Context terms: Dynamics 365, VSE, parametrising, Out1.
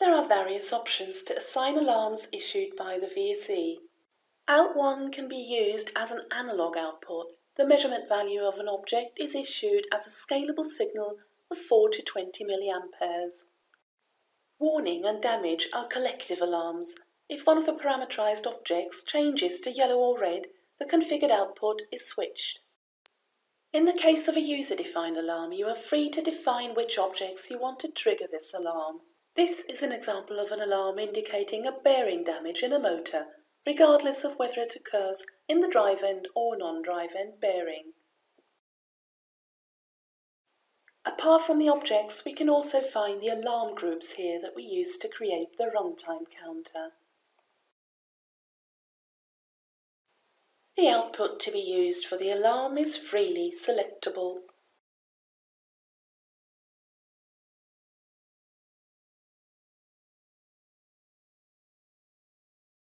There are various options to assign alarms issued by the VSE. Out1 can be used as an analog output. The measurement value of an object is issued as a scalable signal of 4 to 20 milliamperes. Warning and damage are collective alarms. If one of the parameterized objects changes to yellow or red, the configured output is switched. In the case of a user-defined alarm, you are free to define which objects you want to trigger this alarm. This is an example of an alarm indicating a bearing damage in a motor, regardless of whether it occurs in the drive end or non-drive end bearing. Apart from the objects, we can also find the alarm groups here that we used to create the runtime counter. The output to be used for the alarm is freely selectable.